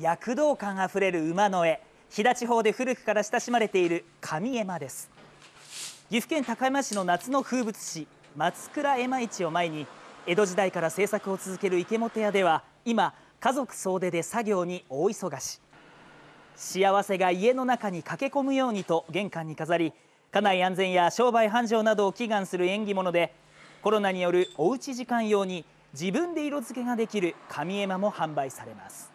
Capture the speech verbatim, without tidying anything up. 躍動感あふれる馬の絵、飛騨地方で古くから親しまれている神絵馬です。岐阜県高山市の夏の風物詩、松倉絵馬市を前に、江戸時代から制作を続ける池本屋では今、家族総出で作業に大忙し。幸せが家の中に駆け込むようにと玄関に飾り、家内安全や商売繁盛などを祈願する縁起物で、コロナによるおうち時間用に自分で色付けができる紙絵馬も販売されます。